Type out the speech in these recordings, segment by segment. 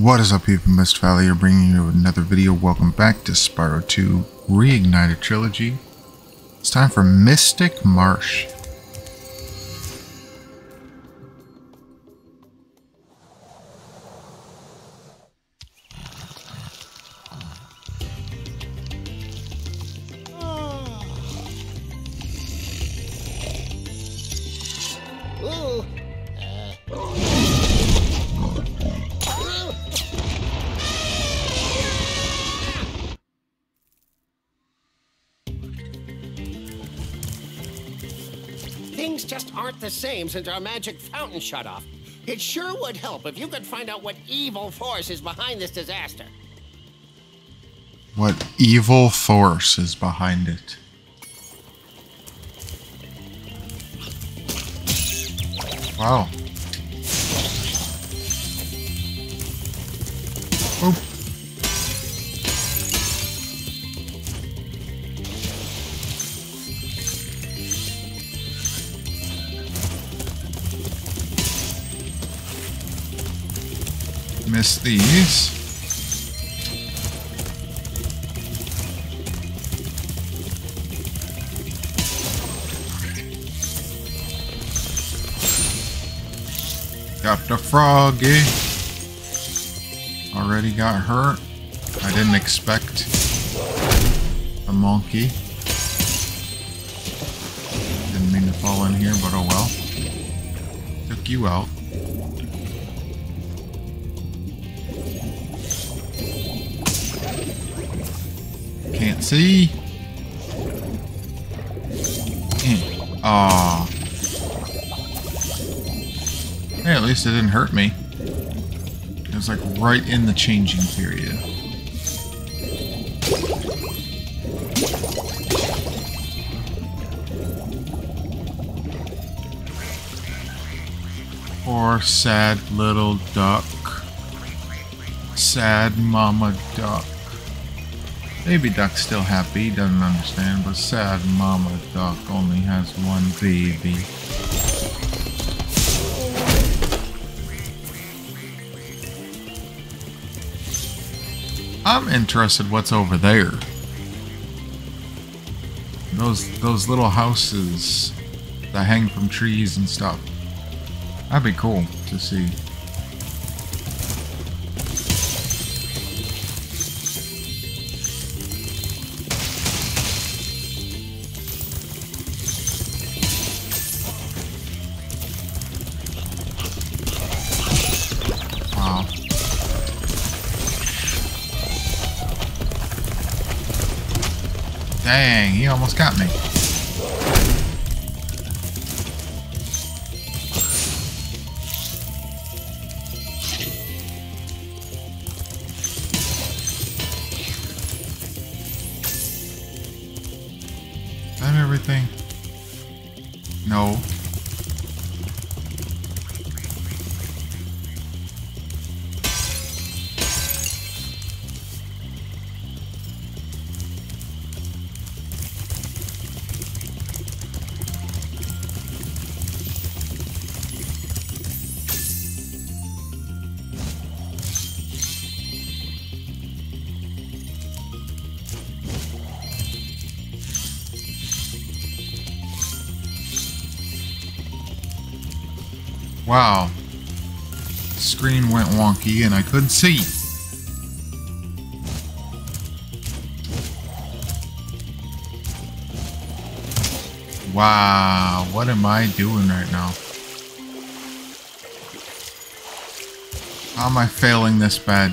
What is up, people? Mr. Fallior bringing you another video. Welcome back to Spyro 2 Reignited Trilogy. It's time for Mystic Marsh. Things just aren't the same since our magic fountain shut off. It sure would help if you could find out what evil force is behind this disaster. What evil force is behind it? Wow. Oh. Miss these. Got the froggy. Already got hurt. I didn't expect a monkey. Didn't mean to fall in here, but oh well. Took you out. Can't see. Aww. Hey, at least it didn't hurt me. It was like right in the changing period. Poor sad little duck. Sad mama duck. Baby duck's still happy, doesn't understand, but sad mama duck only has one baby. I'm interested what's over there. Those little houses that hang from trees and stuff. That'd be cool to see. Dang, he almost got me. Is that everything? No. Wow, screen went wonky and I couldn't see. Wow, what am I doing right now? How am I failing this bad?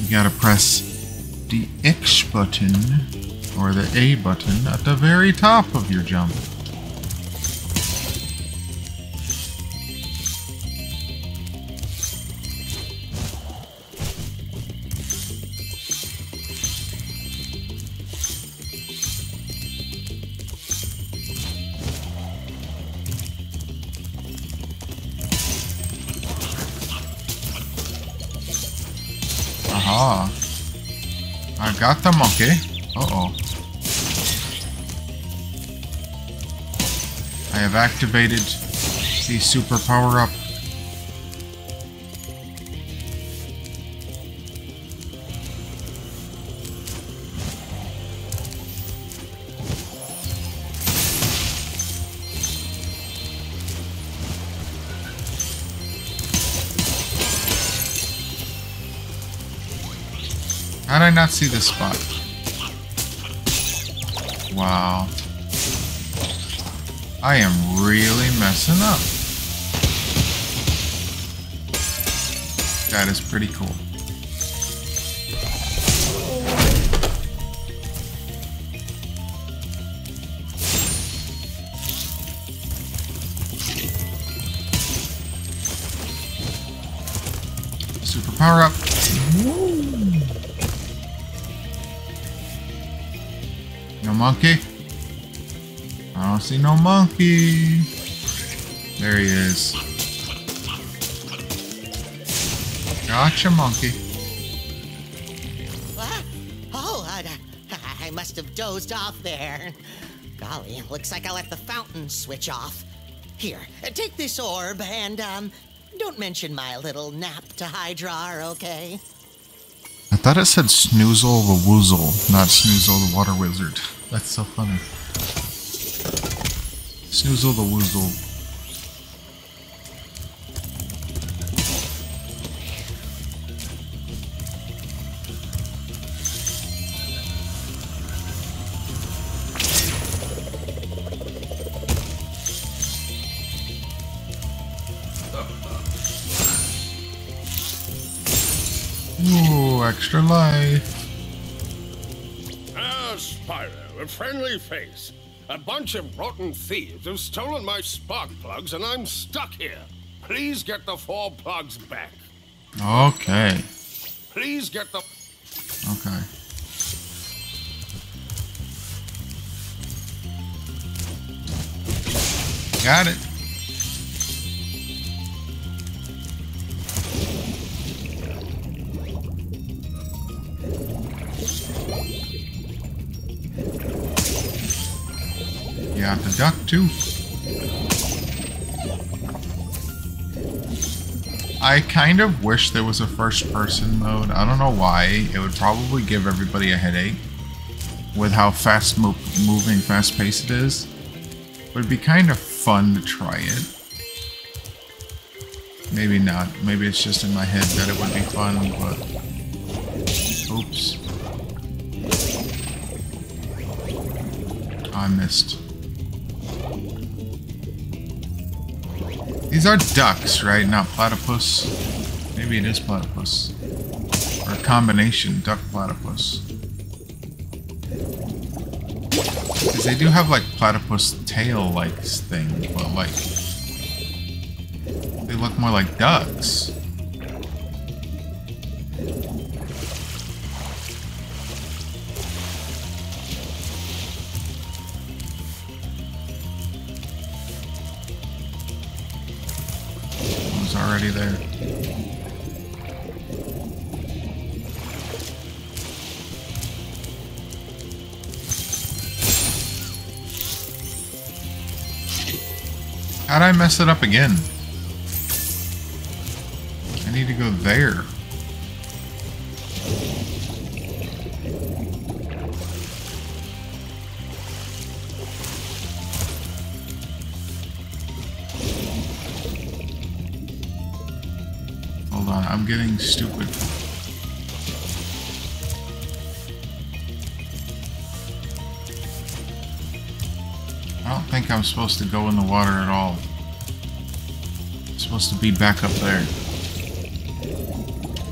You gotta press the X button or the A button at the very top of your jump. Aha. I got the monkey. Uh-oh. I have activated the super power-up. How did I not see this spot? Wow. I am really messing up. That is pretty cool. Super power up. Woo. No monkey. I don't see no monkey. There he is. Gotcha, monkey. I must have dozed off there. Golly, looks like I let the fountain switch off. Here, take this orb and, don't mention my little nap to Hydra, okay? I thought it said Snoozle the Woozle, not Snoozle the Water Wizard. That's so funny. Snoozle the Woozle. Ooh, extra life. Ah, Spyro, a friendly face. A bunch of rotten thieves have stolen my spark plugs and I'm stuck here. Please get the 4 plugs back. Okay. Please get the... Okay. Got it. Got the duck too. I kind of wish there was a first person mode. I don't know why. It would probably give everybody a headache with how fast moving, fast paced it is. But it'd be kind of fun to try it. Maybe not. Maybe it's just in my head that it would be fun, but oops. I missed. These are ducks, right? Not platypus. Maybe it is platypus. Or a combination duck-platypus. Because they do have like platypus tail-like things, but like... they look more like ducks. Already there. How'd I mess it up again? I need to go there. I'm getting stupid. I don't think I'm supposed to go in the water at all. I'm supposed to be back up there.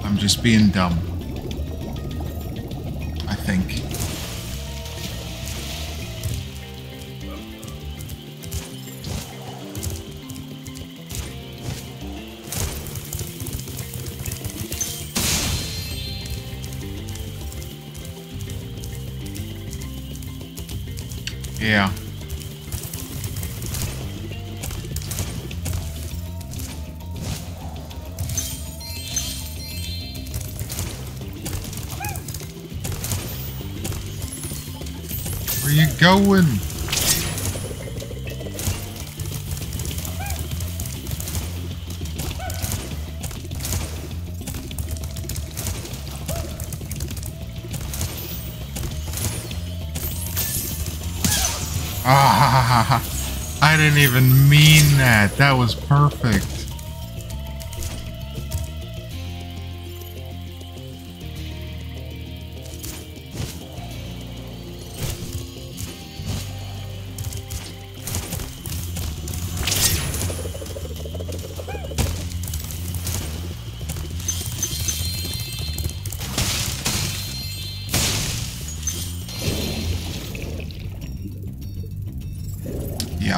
I'm just being dumb. I think. Yeah. Where you going? Ah, I didn't even mean that. That was perfect.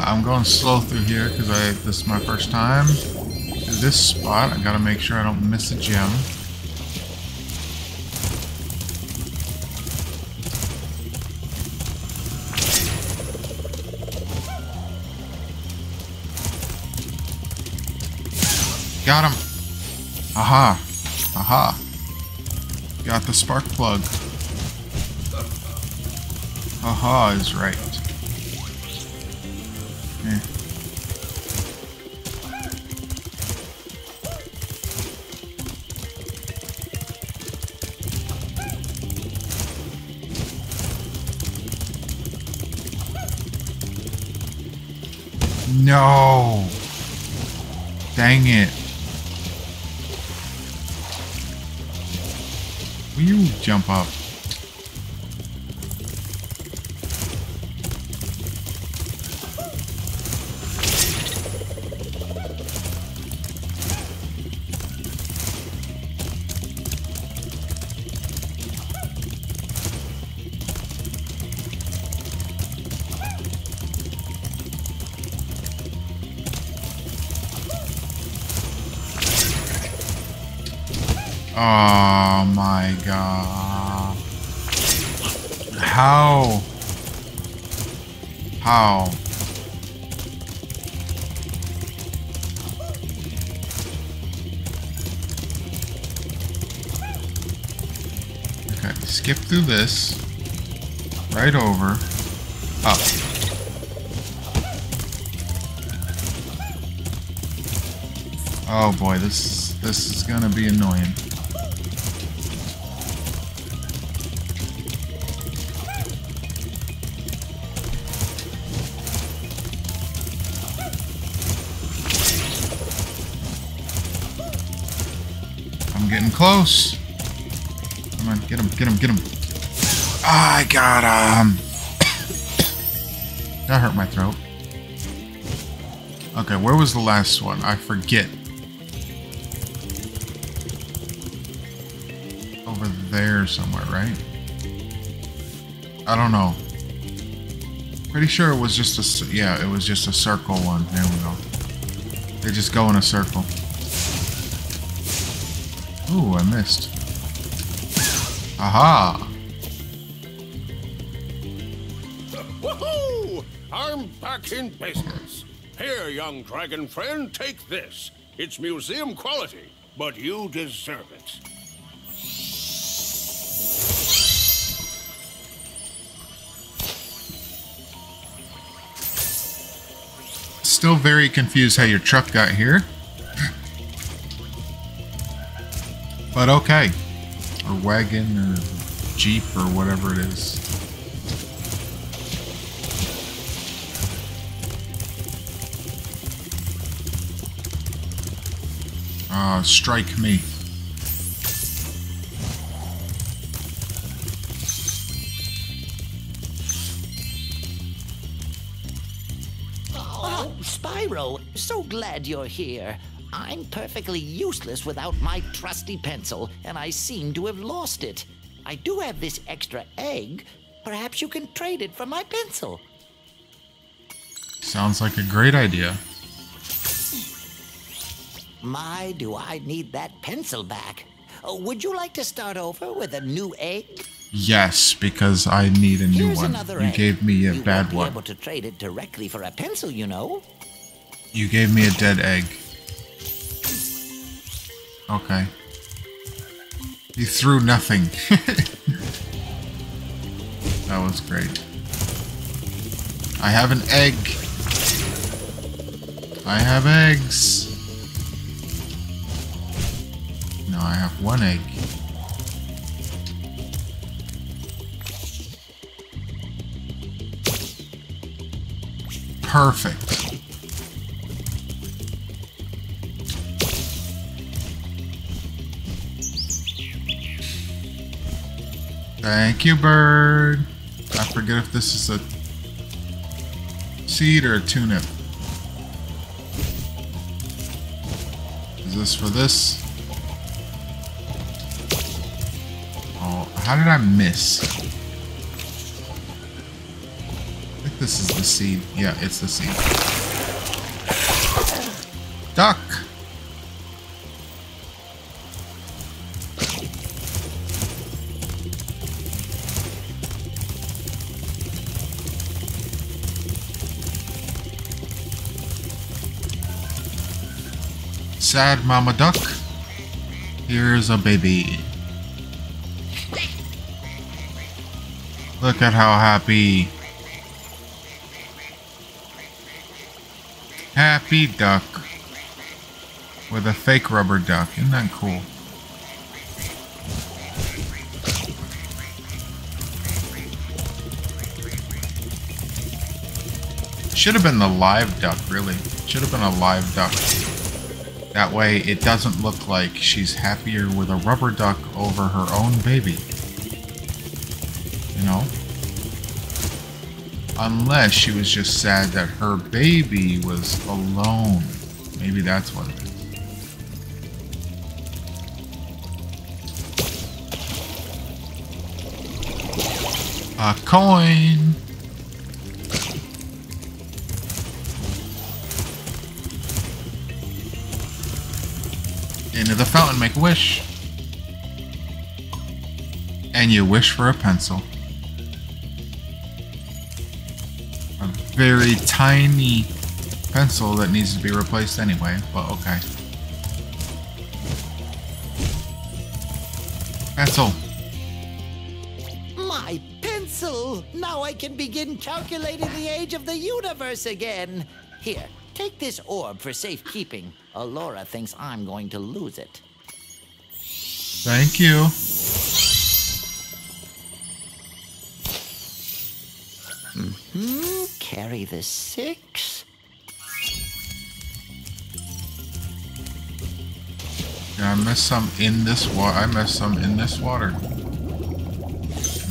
I'm going slow through here because this is my first time. This spot, I gotta make sure I don't miss a gem. Got him! Aha! Aha! Got the spark plug. Aha is right. Eh. No! Dang it. Will you jump up? Oh my god. How? How? Okay, skip through this. Right over. Up. Oh boy, this is gonna be annoying. Close. Come on, get him, get him, get him. I got him. That hurt my throat. Okay, where was the last one? I forget. Over there somewhere, right? I don't know. Pretty sure it was just a, yeah, it was just a circle one. There we go. They just go in a circle. Ooh, I missed. Aha! Woohoo! I'm back in business. Here, young dragon friend, take this. It's museum quality, but you deserve it. Still very confused how your truck got here. But okay, or wagon, or jeep, or whatever it is. Ah, strike me. Oh, Spyro, so glad you're here. I'm perfectly useless without my trusty pencil, and I seem to have lost it. I do have this extra egg. Perhaps you can trade it for my pencil. Sounds like a great idea. My, do I need that pencil back. Would you like to start over with a new egg? Yes, because I need a new one. You gave me a bad one. You won't be able to trade it directly for a pencil, you know. You gave me a dead egg. Okay. You threw nothing. That was great. I have an egg. I have eggs. No, I have one egg. Perfect. Thank you, bird. I forget if this is a seed or a turnip. Is this for this? Oh, how did I miss? I think this is the seed. Yeah, it's the seed. Duck! Sad mama duck. Here's a baby. Look at how happy. Happy duck. With a fake rubber duck. Isn't that cool? Should have been the live duck, really. Should have been a live duck. That way it doesn't look like she's happier with a rubber duck over her own baby. You know? Unless she was just sad that her baby was alone. Maybe that's what it is. A coin! Into the fountain, make a wish. And you wish for a pencil. A very tiny pencil that needs to be replaced anyway, but okay. Pencil. My pencil! Now I can begin calculating the age of the universe again. Here, take this orb for safekeeping. Elora thinks I'm going to lose it. Thank you. Mm-hmm. Carry the 6. Yeah, I missed some in this water. I missed some in this water.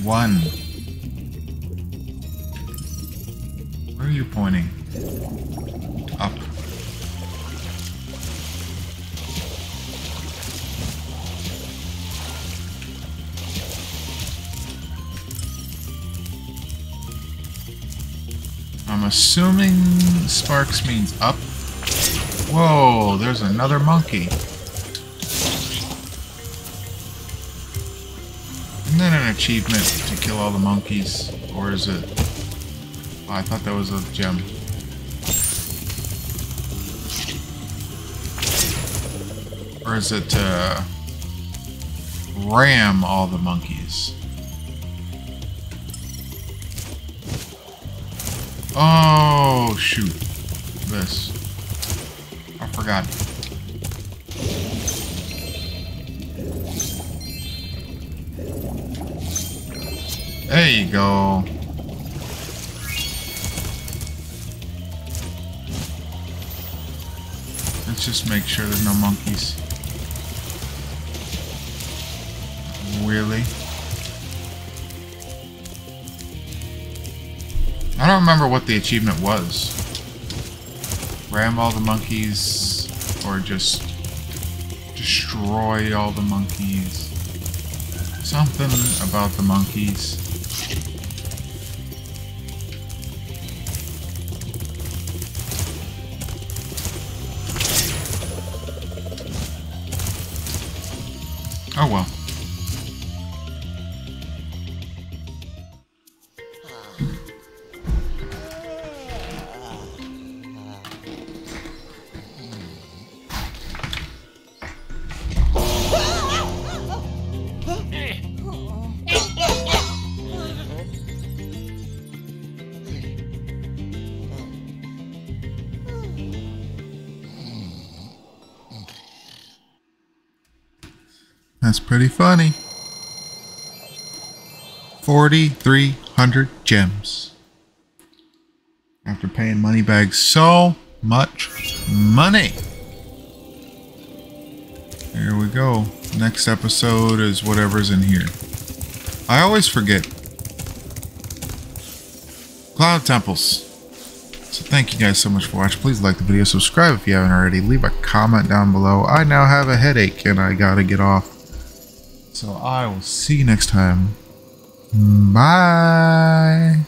1. Where are you pointing? Up. I'm assuming sparks means up. Whoa, there's another monkey. Isn't that an achievement to kill all the monkeys? Or is it? Oh, I thought that was a gem. Or is it ram all the monkeys? Oh, shoot. This. I forgot. There you go. Let's just make sure there's no monkeys. Really? I don't remember what the achievement was. Ram all the monkeys, or just destroy all the monkeys. Something about the monkeys. Oh well. That's pretty funny. 4,300 gems. After paying Moneybags so much money. Here we go. Next episode is whatever's in here. I always forget. Cloud Temples. So thank you guys so much for watching. Please like the video, subscribe if you haven't already. Leave a comment down below. I now have a headache and I gotta get off. So I will see you next time. Bye.